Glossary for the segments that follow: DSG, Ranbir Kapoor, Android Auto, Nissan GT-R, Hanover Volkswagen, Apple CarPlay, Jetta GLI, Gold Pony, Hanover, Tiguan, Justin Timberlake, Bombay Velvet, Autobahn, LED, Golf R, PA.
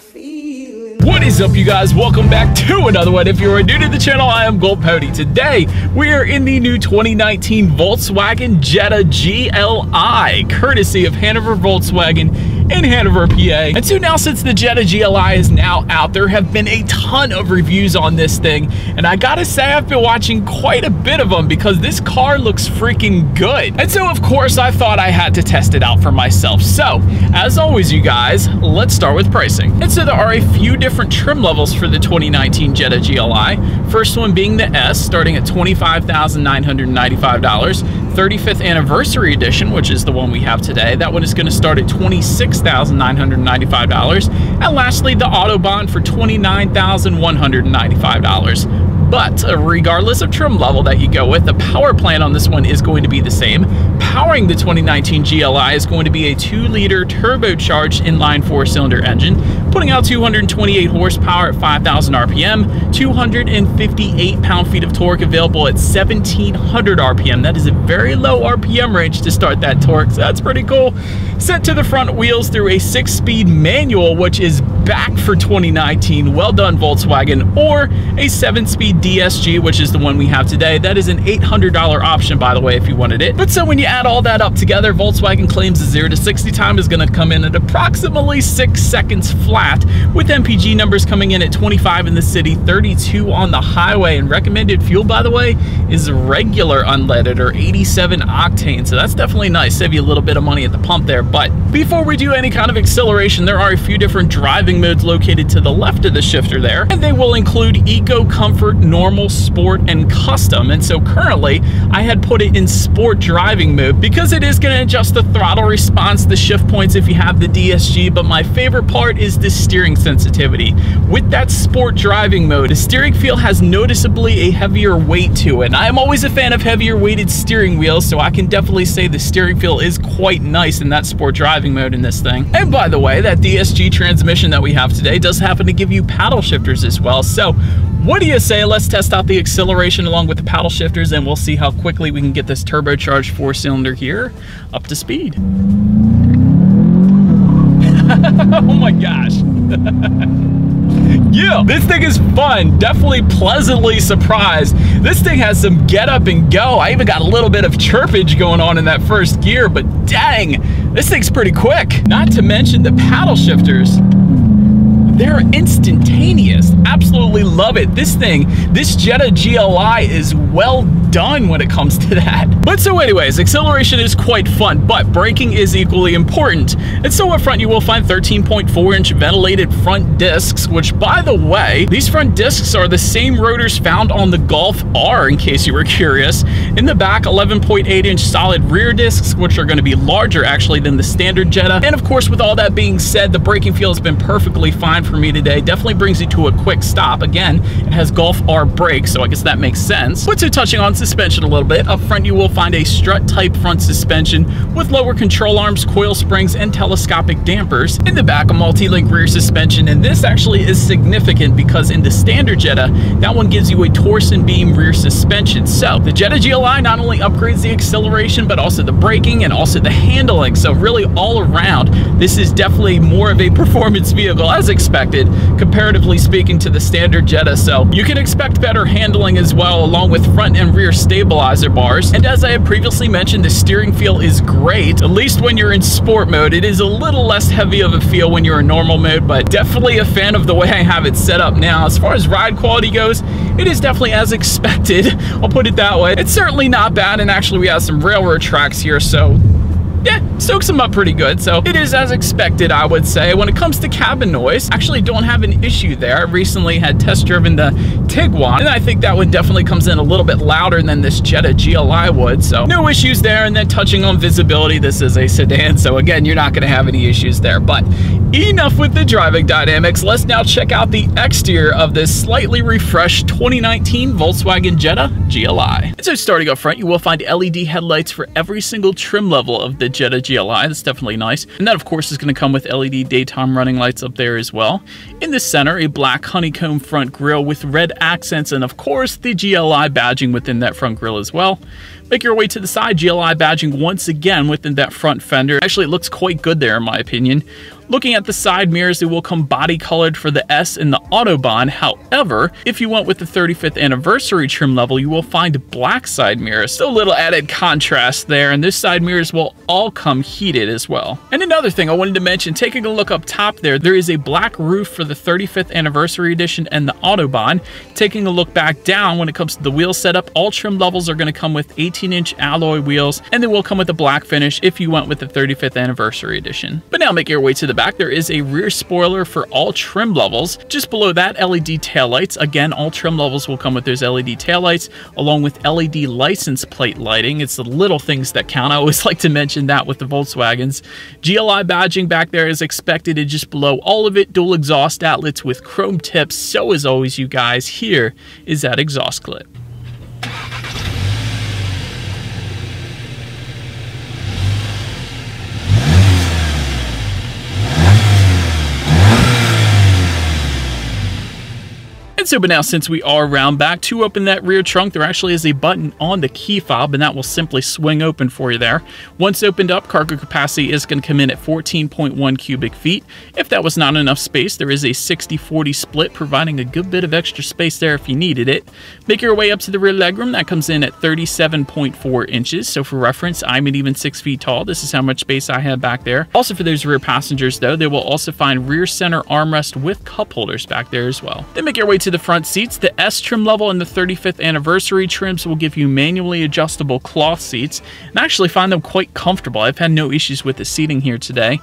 feeling. What is up, you guys? Welcome back to another one. If you are new to the channel, I am Gold Pony. Today, we are in the new 2019 Volkswagen Jetta GLI, courtesy of Hanover Volkswagen in Hanover, PA. And so now, since the Jetta GLI is now out, there have been a ton of reviews on this thing, and I gotta say, I've been watching quite a bit of them because this car looks freaking good. And so, of course, I thought I had to test it out for myself. So, as always, you guys, let's start with pricing. And so there are a few different trim levels for the 2019 Jetta GLI. First one being the S, starting at $25,995. 35th anniversary edition, which is the one we have today, that one is going to start at $26,995, and lastly the Autobahn for $29,195. But regardless of trim level that you go with, the power plant on this one is going to be the same. Powering the 2019 GLI is going to be a 2-liter turbocharged inline 4-cylinder engine, putting out 228 horsepower at 5,000 RPM, 258 pound-feet of torque available at 1,700 RPM. That is a very low RPM range to start that torque, so that's pretty cool. Set to the front wheels through a 6-speed manual, which is back for 2019. Well done, Volkswagen. Or a 7-speed DSG, which is the one we have today. That is an $800 option, by the way, if you wanted it. But so when you add all that up together, Volkswagen claims the 0 to 60 time is going to come in at approximately 6 seconds flat, with MPG numbers coming in at 25 in the city, 32 on the highway, and recommended fuel, by the way, is regular unleaded, or 87 octane. So that's definitely nice. Save you a little bit of money at the pump there. But before we do any kind of acceleration, there are a few different driving modes located to the left of the shifter there, and they will include Eco, Comfort, Normal, Sport, and Custom. And so currently I had put it in Sport driving mode because it is going to adjust the throttle response, the shift points if you have the DSG, but my favorite part is the steering sensitivity. With that Sport driving mode, the steering feel has noticeably a heavier weight to it, and I am always a fan of heavier weighted steering wheels, so I can definitely say the steering feel is quite nice in that Sport driving mode in this thing. And by the way, that DSG transmission that we have today does happen to give you paddle shifters as well. So what do you say? Let's test out the acceleration along with the paddle shifters, and we'll see how quickly we can get this turbocharged 4-cylinder here up to speed. Oh my gosh. Yeah, this thing is fun. Definitely pleasantly surprised. This thing has some get up and go. I even got a little bit of chirpage going on in that first gear, but dang, this thing's pretty quick. Not to mention the paddle shifters. They're instantaneous. Absolutely love it. This thing, this Jetta GLI is well done when it comes to that. But so anyways, acceleration is quite fun, but braking is equally important. And so up front you will find 13.4-inch ventilated front discs, which, by the way, these front discs are the same rotors found on the Golf R, in case you were curious. In the back, 11.8-inch solid rear discs, which are going to be larger actually than the standard Jetta. And of course, with all that being said, the braking feel has been perfectly fine for me today. Definitely brings you to a quick stop. Again, it has Golf R brakes, so I guess that makes sense. But so, touching on suspension a little bit, up front you will find a strut type front suspension with lower control arms, coil springs, and telescopic dampers. In the back, a multi-link rear suspension, and this actually is significant because in the standard Jetta, that one gives you a torsion beam rear suspension. So the Jetta GLI not only upgrades the acceleration, but also the braking and also the handling. So really all around, this is definitely more of a performance vehicle, as expected, comparatively speaking to the standard Jetta. So you can expect better handling as well, along with front and rear stabilizer bars. And as I had previously mentioned, the steering feel is great, at least when you're in Sport mode. It is a little less heavy of a feel when you're in Normal mode, but definitely a fan of the way I have it set up now. As far as ride quality goes, it is definitely as expected, I'll put it that way. It's certainly not bad, and actually we have some railroad tracks here, so yeah, soaks them up pretty good. So it is as expected, I would say. When it comes to cabin noise, actually don't have an issue there. I recently had test driven the Tiguan, and I think that one definitely comes in a little bit louder than this Jetta GLI would, so no issues there. And then touching on visibility, this is a sedan, so again, you're not going to have any issues there. But enough with the driving dynamics. Let's now check out the exterior of this slightly refreshed 2019 Volkswagen Jetta GLI. And so starting up front, you will find LED headlights for every single trim level of the Jetta GLI. That's definitely nice. And that, of course, is going to come with LED daytime running lights up there as well. In the center, a black honeycomb front grille with red accents, and of course the GLI badging within that front grille as well. Make your way to the side, GLI badging once again within that front fender. Actually, it looks quite good there in my opinion. Looking at the side mirrors, they will come body colored for the S and the Autobahn. However, if you went with the 35th anniversary trim level, you will find black side mirrors. So a little added contrast there, and those side mirrors will all come heated as well. And another thing I wanted to mention, taking a look up top there, there is a black roof for the 35th anniversary edition and the Autobahn. Taking a look back down, when it comes to the wheel setup, all trim levels are gonna come with 18-inch alloy wheels, and they will come with a black finish if you went with the 35th anniversary edition. But now make your way to the back. There is a rear spoiler for all trim levels. Just below that, LED taillights. Again, all trim levels will come with those LED taillights, along with LED license plate lighting. It's the little things that count. I always like to mention that with the Volkswagens. GLI badging back there is expected, and just below all of it, dual exhaust outlets with chrome tips. So as always, you guys, here is that exhaust clip. So, but now since we are round back, to open that rear trunk, there actually is a button on the key fob, and that will simply swing open for you there. Once opened up, cargo capacity is going to come in at 14.1 cubic feet. If that was not enough space, there is a 60-40 split, providing a good bit of extra space there if you needed it. Make your way up to the rear legroom. That comes in at 37.4 inches. So for reference, I'm at even 6 feet tall. This is how much space I have back there. Also for those rear passengers though, they will also find rear center armrest with cup holders back there as well. Then make your way to the front seats. The S trim level and the 35th anniversary trims will give you manually adjustable cloth seats, and I actually find them quite comfortable. I've had no issues with the seating here today.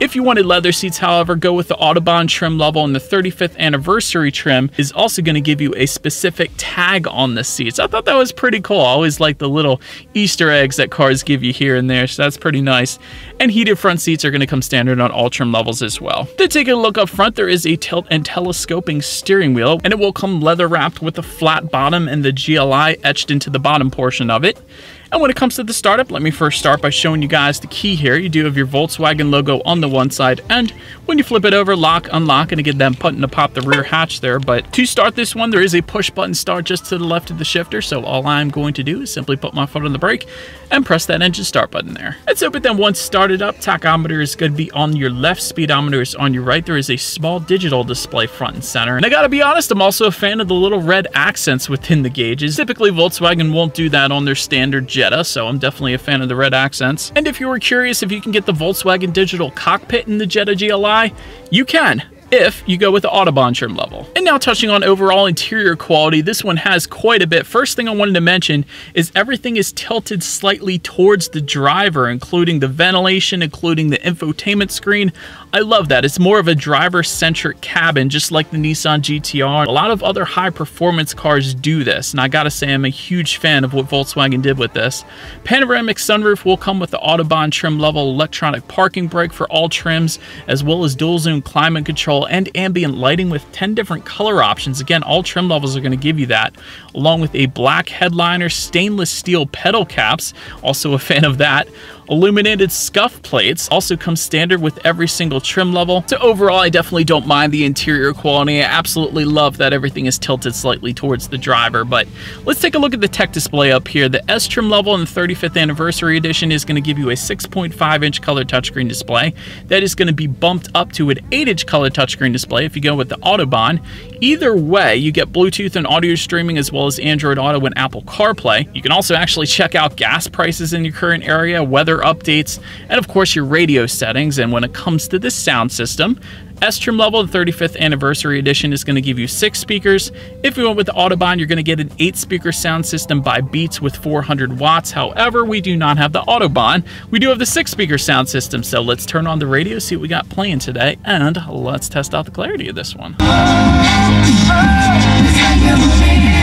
If you wanted leather seats, however, go with the Autobahn trim level, and the 35th anniversary trim is also going to give you a specific tag on the seats. I thought that was pretty cool. I always like the little Easter eggs that cars give you here and there, so that's pretty nice. And heated front seats are going to come standard on all trim levels as well. Then taking a look up front, there is a tilt and telescoping steering wheel, and it will come leather wrapped with a flat bottom and the GLI etched into the bottom portion of it. And when it comes to the startup, let me first start by showing you guys the key here. You do have your Volkswagen logo on the one side, and when you flip it over, lock, unlock, and again, that button to pop the rear hatch there. But to start this one, there is a push button start just to the left of the shifter, so all I'm going to do is simply put my foot on the brake and press that engine start button there. Let's open then once started up. Tachometer is going to be on your left, speedometer is on your right. There is a small digital display front and center. And I gotta be honest, I'm also a fan of the little red accents within the gauges. Typically, Volkswagen won't do that on their standard Jetta, so I'm definitely a fan of the red accents. And if you were curious if you can get the Volkswagen digital cockpit in the Jetta GLI, you can, if you go with the Autobahn trim level. And now touching on overall interior quality, this one has quite a bit. First thing I wanted to mention is everything is tilted slightly towards the driver, including the ventilation, including the infotainment screen. I love that. It's more of a driver-centric cabin, just like the Nissan GT-R. A lot of other high-performance cars do this, and I gotta say I'm a huge fan of what Volkswagen did with this. Panoramic sunroof will come with the Autobahn trim level, electronic parking brake for all trims, as well as dual-zone climate control and ambient lighting with 10 different color options. Again, all trim levels are going to give you that, along with a black headliner, stainless steel pedal caps, also a fan of that. Illuminated scuff plates also come standard with every single trim level. So overall, I definitely don't mind the interior quality. I absolutely love that everything is tilted slightly towards the driver, but let's take a look at the tech display up here. The S trim level and the 35th anniversary edition is gonna give you a 6.5 inch color touchscreen display. That is gonna be bumped up to an 8-inch color touchscreen display if you go with the Autobahn. Either way, you get Bluetooth and audio streaming as well as Android Auto and Apple CarPlay. You can also actually check out gas prices in your current area, weather updates, and of course your radio settings. And when it comes to the sound system, S trim level, the 35th anniversary edition is going to give you 6 speakers. If you went with the Autobahn, you're going to get an 8-speaker sound system by Beats with 400 watts. However, we do not have the Autobahn. We do have the 6-speaker sound system. So let's turn on the radio, see what we got playing today, and let's test out the clarity of this one.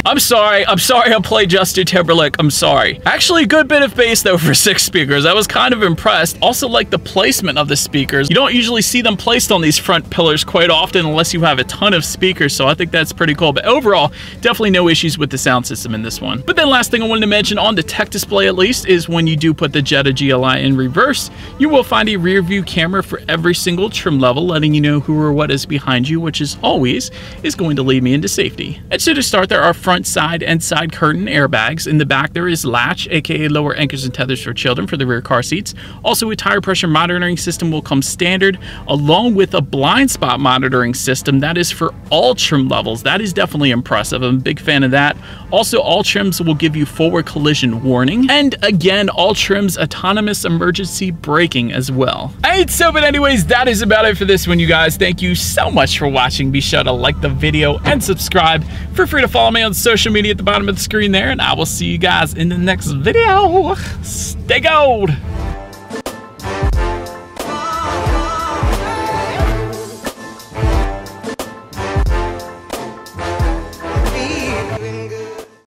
I'm sorry I played Justin Timberlake, I'm sorry. Actually, a good bit of bass though for 6 speakers. I was kind of impressed. Also like the placement of the speakers. You don't usually see them placed on these front pillars quite often unless you have a ton of speakers, so I think that's pretty cool. But overall, definitely no issues with the sound system in this one. But then last thing I wanted to mention on the tech display at least is when you do put the Jetta GLI in reverse, you will find a rear view camera for every single trim level, letting you know who or what is behind you, which is always going to lead me into safety. And so to start there, our front front, side, and side curtain airbags. In the back, there is latch, aka lower anchors and tethers for children for the rear car seats. Also, a tire pressure monitoring system will come standard, along with a blind spot monitoring system. That is for all trim levels. That is definitely impressive. I'm a big fan of that. Also, all trims will give you forward collision warning. And again, all trims autonomous emergency braking as well. Alright, so but anyways, that is about it for this one, you guys. Thank you so much for watching. Be sure to like the video and subscribe. Feel free to follow me on social media at the bottom of the screen there, and I will see you guys in the next video. Stay gold!